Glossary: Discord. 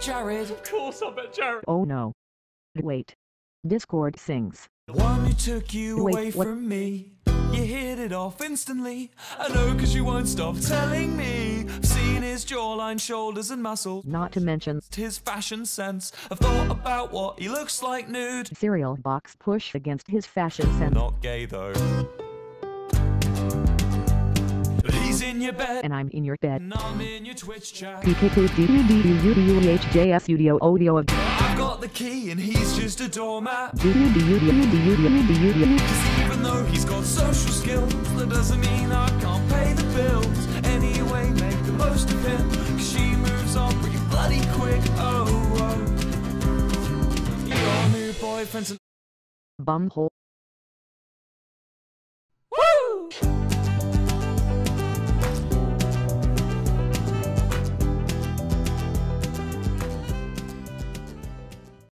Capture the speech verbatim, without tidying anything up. bet Jared. Of course I bet Jared. Oh no. Wait. Discord sings. The one who took you Wait, away what? from me. You hit it off instantly. I know cause you won't stop telling me. I've seen his jawline, shoulders and muscles. Not to mention his fashion sense. I've thought about what he looks like nude. Cereal box push against his fashion sense. Not gay though. But he's in your bed. And I'm in your bed. And I'm in your Twitch chat. I've got the key and he's just a doormat. Even though he's got social skills, that doesn't mean I can't pay the bills. Anyway, make the most of him, cause she moves on pretty bloody quick. Oh, oh. Your new boyfriend's a bumhole.